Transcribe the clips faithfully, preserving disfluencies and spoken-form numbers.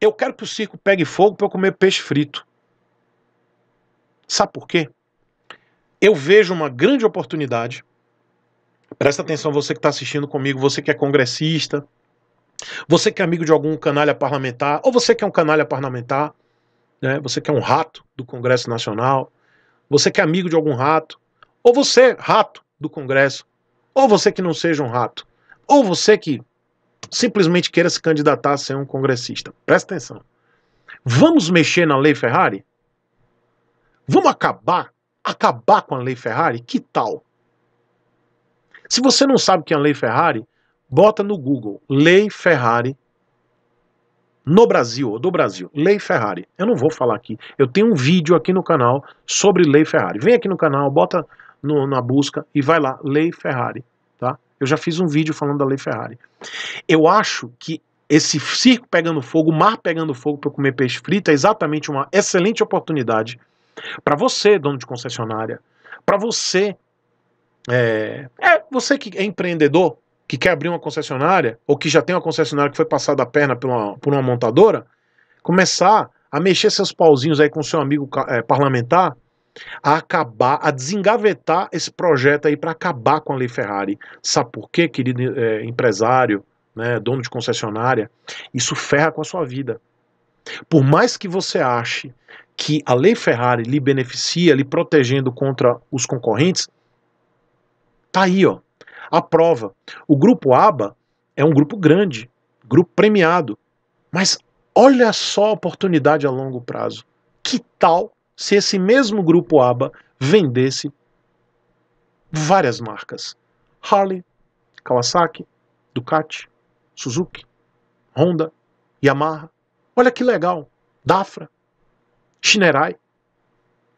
Eu quero que o circo pegue fogo para eu comer peixe frito. Sabe por quê? Eu vejo uma grande oportunidade. Presta atenção, você que está assistindo comigo, você que é congressista, você que é amigo de algum canalha parlamentar, ou você que é um canalha parlamentar, né? Você que é um rato do Congresso Nacional, você que é amigo de algum rato, ou você, rato do Congresso, ou você que não seja um rato, ou você que simplesmente queira se candidatar a ser um congressista. Presta atenção. Vamos mexer na Lei Ferrari? Vamos acabar, acabar com a Lei Ferrari? Que tal? Se você não sabe o que é a Lei Ferrari, bota no Google, Lei Ferrari no Brasil, ou do Brasil, Lei Ferrari. Eu não vou falar aqui, eu tenho um vídeo aqui no canal sobre Lei Ferrari. Vem aqui no canal, bota no, na busca e vai lá, Lei Ferrari, tá? Eu já fiz um vídeo falando da Lei Ferrari. Eu acho que esse circo pegando fogo, o mar pegando fogo para comer peixe frito é exatamente uma excelente oportunidade para você, dono de concessionária, para você, é, é, você que é empreendedor, que quer abrir uma concessionária, ou que já tem uma concessionária que foi passada a perna por uma, por uma montadora, começar a mexer seus pauzinhos aí com seu amigo é, parlamentar, a acabar, a desengavetar esse projeto aí para acabar com a Lei Ferrari. Sabe por quê, querido é, empresário, né, dono de concessionária? Isso ferra com a sua vida. Por mais que você ache que a Lei Ferrari lhe beneficia, lhe protegendo contra os concorrentes, tá aí, ó. A prova. O grupo ABA é um grupo grande, grupo premiado, mas olha só a oportunidade a longo prazo. Que tal se esse mesmo grupo ABA vendesse várias marcas? Harley, Kawasaki, Ducati, Suzuki, Honda, Yamaha. Olha que legal. Dafra, Shinerai.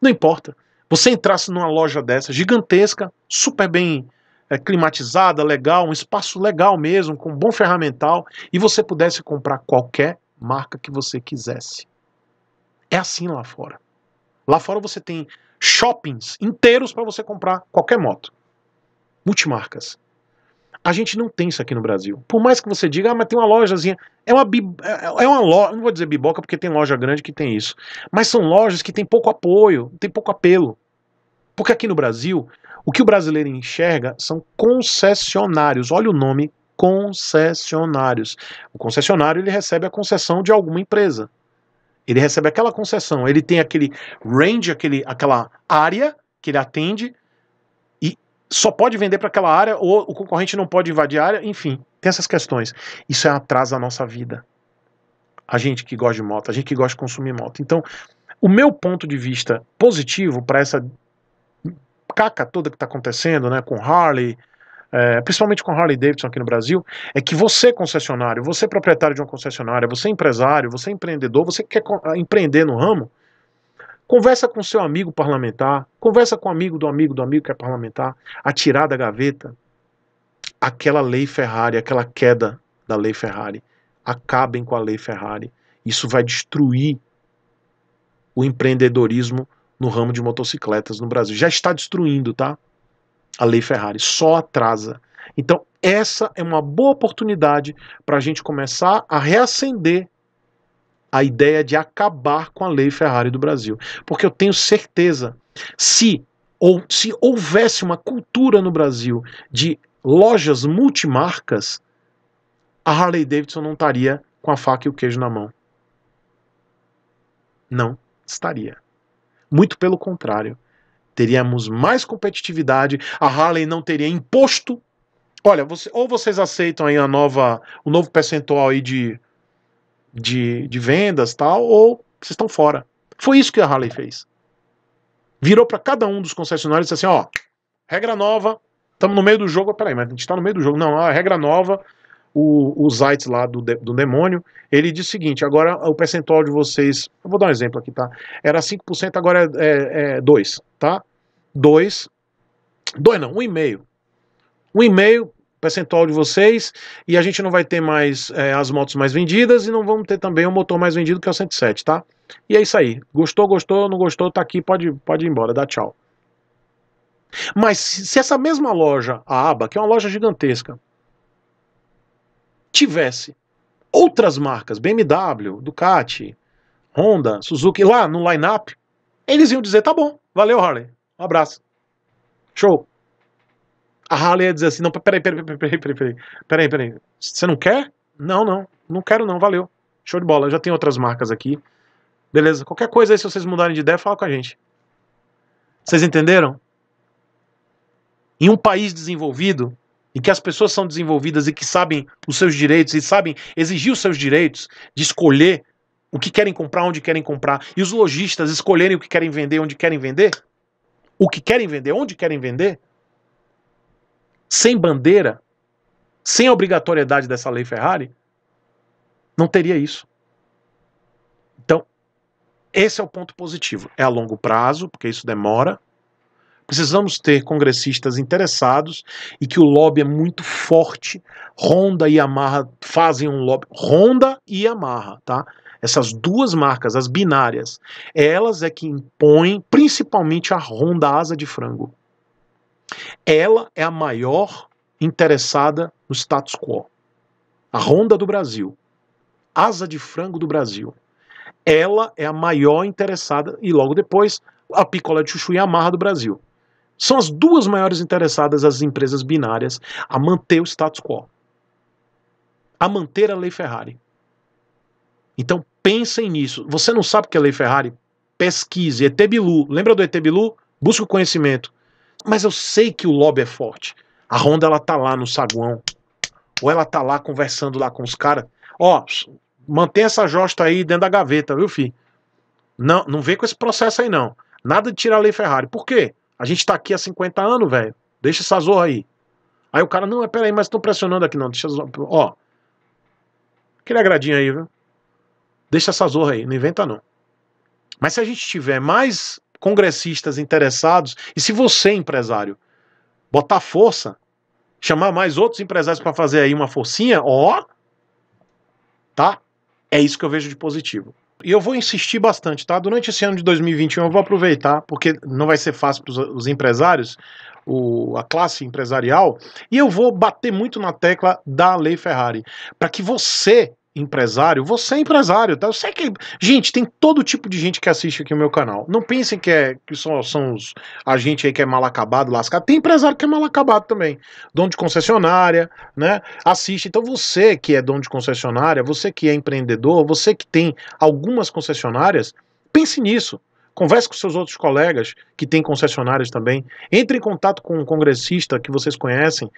Não importa. Você entrasse numa loja dessa, gigantesca, super bem É, climatizada, legal, um espaço legal mesmo, com um bom ferramental, e você pudesse comprar qualquer marca que você quisesse. É assim lá fora. Lá fora você tem shoppings inteiros para você comprar qualquer moto. Multimarcas. A gente não tem isso aqui no Brasil. Por mais que você diga, ah, mas tem uma lojazinha, é uma, é uma loja, não vou dizer biboca porque tem loja grande que tem isso, mas são lojas que tem pouco apoio, tem pouco apelo. Porque aqui no Brasil, o que o brasileiro enxerga são concessionários. Olha o nome, concessionários. O concessionário, ele recebe a concessão de alguma empresa. Ele recebe aquela concessão, ele tem aquele range, aquele, aquela área que ele atende e só pode vender para aquela área ou o concorrente não pode invadir a área, enfim, tem essas questões. Isso atrasa a nossa vida. A gente que gosta de moto, a gente que gosta de consumir moto. Então, o meu ponto de vista positivo para essa caca toda que está acontecendo, né, com Harley, é, principalmente com Harley Davidson aqui no Brasil, é que você concessionário, você proprietário de uma concessionária, você empresário, você empreendedor, você que quer empreender no ramo, conversa com seu amigo parlamentar, conversa com o amigo do amigo do amigo que é parlamentar, a tirar da gaveta aquela Lei Ferrari, aquela queda da Lei Ferrari. Acabem com a Lei Ferrari. Isso vai destruir o empreendedorismo no ramo de motocicletas no Brasil. Já está destruindo, tá? A Lei Ferrari só atrasa. Então, essa é uma boa oportunidade para a gente começar a reacender a ideia de acabar com a Lei Ferrari do Brasil. Porque eu tenho certeza, se, ou, se houvesse uma cultura no Brasil de lojas multimarcas, a Harley Davidson não estaria com a faca e o queijo na mão. Não estaria. Muito pelo contrário, teríamos mais competitividade, a Harley não teria imposto. Olha, você, ou vocês aceitam aí a nova, o novo percentual aí de, de, de vendas, tal, ou vocês estão fora. Foi isso que a Harley fez. Virou para cada um dos concessionários e disse assim, ó, regra nova, estamos no meio do jogo, peraí, mas a gente está no meio do jogo. Não, a regra nova, o, o Zaitz lá do, do demônio, ele diz o seguinte, agora o percentual de vocês, eu vou dar um exemplo aqui, tá? Era cinco por cento, agora é, é, é dois por cento, tá? dois, dois não, um vírgula cinco por cento. um vírgula cinco por cento percentual de vocês, e a gente não vai ter mais é, as motos mais vendidas, e não vamos ter também o motor mais vendido, que é o cento e sete, tá? E é isso aí, gostou, gostou, não gostou, tá aqui, pode, pode ir embora, dá tchau. Mas se essa mesma loja, a ABA, que é uma loja gigantesca, tivesse outras marcas, B M W, Ducati, Honda, Suzuki, lá no line-up, eles iam dizer, tá bom, valeu Harley, um abraço, show. A Harley ia dizer assim, não, peraí, peraí, peraí, peraí, peraí, peraí, peraí, peraí, você não quer? Não, não, não quero não, valeu, show de bola, eu já tenho outras marcas aqui, beleza, qualquer coisa aí, se vocês mudarem de ideia, fala com a gente. Vocês entenderam? Em um país desenvolvido, e que as pessoas são desenvolvidas e que sabem os seus direitos, e sabem exigir os seus direitos de escolher o que querem comprar, onde querem comprar, e os lojistas escolherem o que querem vender, onde querem vender, o que querem vender, onde querem vender, sem bandeira, sem a obrigatoriedade dessa lei Ferrari, não teria isso. Então, esse é o ponto positivo. É a longo prazo, porque isso demora. Precisamos ter congressistas interessados e que o lobby é muito forte. Honda e Yamaha fazem um lobby. Honda e Yamaha, tá? Essas duas marcas, as binárias, elas é que impõem principalmente a Honda Asa de Frango. Ela é a maior interessada no status quo. A Honda do Brasil. Asa de Frango do Brasil. Ela é a maior interessada e logo depois a Picolé de Chuchu e a Yamaha do Brasil. São as duas maiores interessadas, as empresas binárias, a manter o status quo. A manter a lei Ferrari. Então pensem nisso. Você não sabe o que é a lei Ferrari? Pesquise. E T Bilu. Lembra do E T Bilu? Busque o conhecimento. Mas eu sei que o lobby é forte. A Honda, ela tá lá no saguão. Ou ela tá lá conversando lá com os caras. Ó, mantém essa josta aí dentro da gaveta, viu, filho? Não, não vem com esse processo aí, não. Nada de tirar a lei Ferrari. Por quê? A gente tá aqui há cinquenta anos, velho. Deixa essa zorra aí. Aí o cara, não, peraí, mas estão pressionando aqui, não. Deixa essa zorra. Ó. Aquele agradinho aí, viu? Deixa essa zorra aí. Não inventa, não. Mas se a gente tiver mais congressistas interessados, e se você, empresário, botar força, chamar mais outros empresários para fazer aí uma forcinha, ó. Tá? É isso que eu vejo de positivo. E eu vou insistir bastante, tá? Durante esse ano de dois mil e vinte e um eu vou aproveitar, porque não vai ser fácil para os empresários, o, a classe empresarial, e eu vou bater muito na tecla da lei Ferrari, para que você, empresário, você é empresário, tá? Eu sei que, gente, tem todo tipo de gente que assiste aqui o meu canal, não pensem que, é, que são, são os, a gente aí que é mal acabado, lascado, tem empresário que é mal acabado também, dono de concessionária, né, assiste, então você que é dono de concessionária, você que é empreendedor, você que tem algumas concessionárias, pense nisso, converse com seus outros colegas que têm concessionárias também, entre em contato com um congressista que vocês conhecem,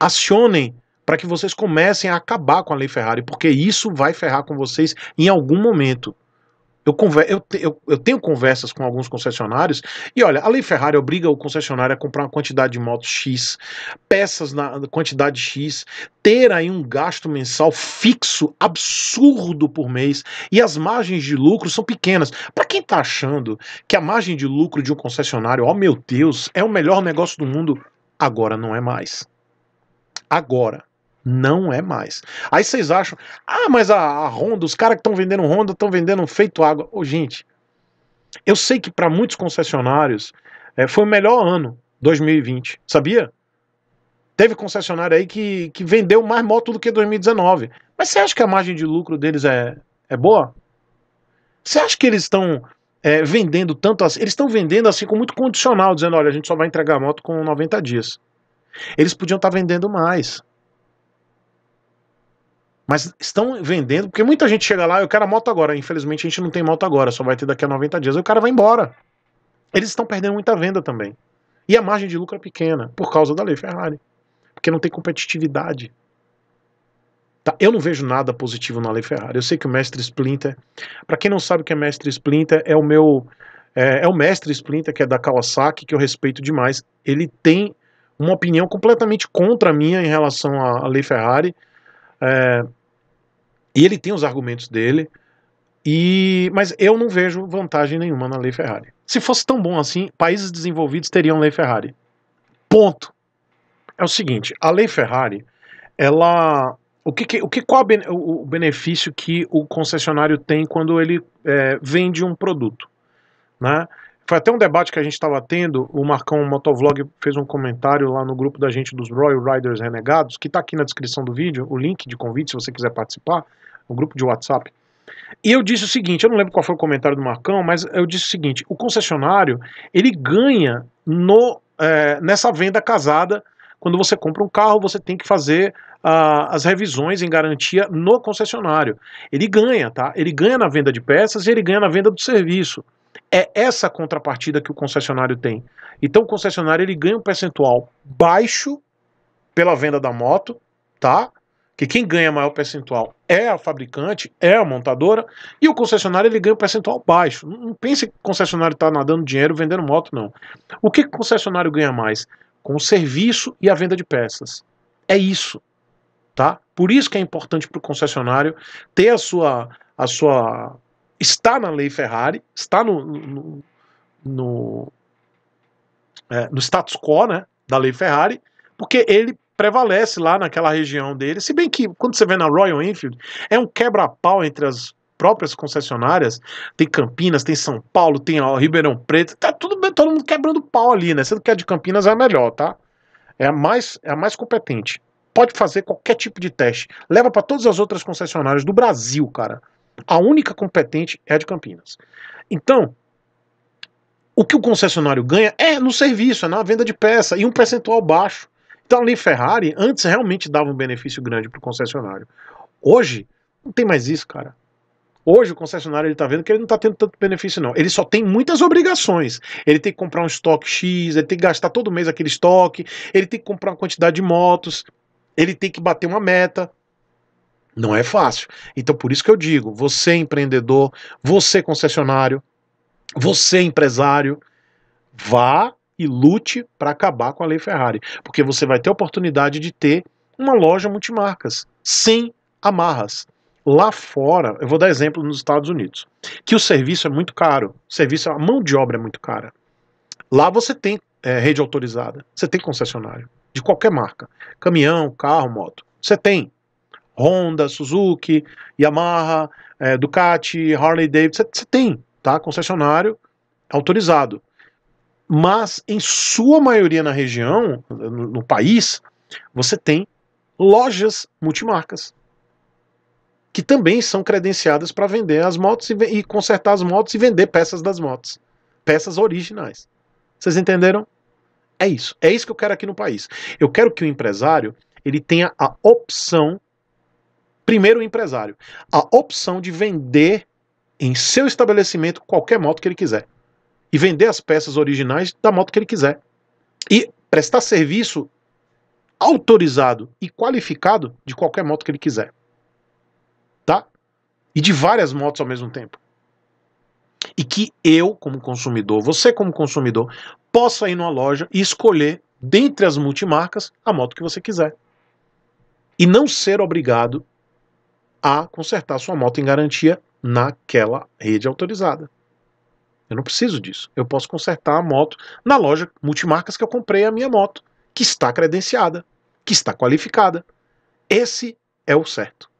acionem para que vocês comecem a acabar com a lei Ferrari, porque isso vai ferrar com vocês em algum momento. Eu, conver eu, te eu, eu tenho conversas com alguns concessionários, e olha, a lei Ferrari obriga o concessionário a comprar uma quantidade de motos X, peças na quantidade X, ter aí um gasto mensal fixo, absurdo por mês, e as margens de lucro são pequenas. Para quem tá achando que a margem de lucro de um concessionário, ó, meu Deus, é o melhor negócio do mundo, agora não é mais. Agora. Não é mais. Aí vocês acham, ah, mas a, a Honda, os caras que estão vendendo Honda estão vendendo feito água. Ô, gente, eu sei que para muitos concessionários é, foi o melhor ano, dois mil e vinte, sabia? Teve concessionário aí que, que vendeu mais moto do que dois mil e dezenove. Mas você acha que a margem de lucro deles é, é boa? Você acha que eles estão é, vendendo tanto assim? Eles estão vendendo assim com muito condicional, dizendo, olha, a gente só vai entregar a moto com noventa dias. Eles podiam estar tá vendendo mais. Mas estão vendendo, porque muita gente chega lá, eu quero a moto agora, infelizmente a gente não tem moto agora, só vai ter daqui a noventa dias, aí o cara vai embora. Eles estão perdendo muita venda também. E a margem de lucro é pequena, por causa da lei Ferrari. Porque não tem competitividade. Tá? Eu não vejo nada positivo na lei Ferrari. Eu sei que o Mestre Splinter, para quem não sabe o que é Mestre Splinter, é o meu... É, é o Mestre Splinter, que é da Kawasaki, que eu respeito demais. Ele tem uma opinião completamente contra a minha em relação à, à lei Ferrari. É, e ele tem os argumentos dele, e, mas eu não vejo vantagem nenhuma na lei Ferrari. Se fosse tão bom assim, países desenvolvidos teriam lei Ferrari. Ponto. É o seguinte, a lei Ferrari, ela, o que, que, o que, qual é o benefício que o concessionário tem quando ele é, vende um produto? Né? Foi até um debate que a gente estava tendo, o Marcão Motovlog fez um comentário lá no grupo da gente dos Royal Riders Renegados, que está aqui na descrição do vídeo, o link de convite se você quiser participar, o grupo de WhatsApp, e eu disse o seguinte, eu não lembro qual foi o comentário do Marcão, mas eu disse o seguinte, o concessionário, ele ganha no, é, nessa venda casada. Quando você compra um carro, você tem que fazer uh, as revisões em garantia no concessionário. Ele ganha, tá? Ele ganha na venda de peças e ele ganha na venda do serviço. É essa contrapartida que o concessionário tem. Então o concessionário, ele ganha um percentual baixo pela venda da moto, tá? Que quem ganha maior percentual é a fabricante, é a montadora, e o concessionário, ele ganha um percentual baixo. Não pense que o concessionário está nadando dinheiro vendendo moto, não. O que o concessionário ganha mais? Com o serviço e a venda de peças. É isso, tá? Por isso que é importante para o concessionário ter a sua, a sua... Está na Lei Ferrari, está no, no, no, é, no status quo, né, da Lei Ferrari, porque ele prevalece lá naquela região dele, se bem que quando você vê na Royal Enfield, é um quebra-pau entre as próprias concessionárias, tem Campinas, tem São Paulo, tem ó, Ribeirão Preto, tá tudo bem, todo mundo quebrando pau ali, né? Sendo que a de Campinas é a melhor, tá? É a mais, é a mais competente. Pode fazer qualquer tipo de teste. Leva para todas as outras concessionárias do Brasil, cara. A única competente é a de Campinas. Então, o que o concessionário ganha é no serviço, é na venda de peça, e um percentual baixo. Então a Lei Ferrari antes realmente dava um benefício grande pro concessionário. Hoje, não tem mais isso, cara. Hoje o concessionário está vendo que ele não está tendo tanto benefício não, ele só tem muitas obrigações, ele tem que comprar um estoque X, ele tem que gastar todo mês aquele estoque, ele tem que comprar uma quantidade de motos, ele tem que bater uma meta, não é fácil. Então por isso que eu digo, você empreendedor, você concessionário, você empresário, vá e lute para acabar com a Lei Ferrari, porque você vai ter a oportunidade de ter uma loja multimarcas, sem amarras. Lá fora, eu vou dar exemplo nos Estados Unidos, que o serviço é muito caro, o serviço, a mão de obra é muito cara. Lá você tem é, rede autorizada, você tem concessionário, de qualquer marca, caminhão, carro, moto, você tem Honda, Suzuki, Yamaha, é, Ducati, Harley Davidson, você, você tem, tá, concessionário autorizado. Mas em sua maioria na região, no, no país, você tem lojas multimarcas, que também são credenciadas para vender as motos e, e consertar as motos e vender peças das motos. Peças originais. Vocês entenderam? É isso. É isso que eu quero aqui no país. Eu quero que o empresário, ele tenha a opção, primeiro o empresário, a opção de vender em seu estabelecimento qualquer moto que ele quiser. E vender as peças originais da moto que ele quiser. E prestar serviço autorizado e qualificado de qualquer moto que ele quiser. Tá? E de várias motos ao mesmo tempo. E que eu, como consumidor, você como consumidor, possa ir numa loja e escolher, dentre as multimarcas, a moto que você quiser. E não ser obrigado a consertar sua moto em garantia naquela rede autorizada. Eu não preciso disso. Eu posso consertar a moto na loja multimarcas que eu comprei a minha moto, que está credenciada, que está qualificada. Esse é o certo.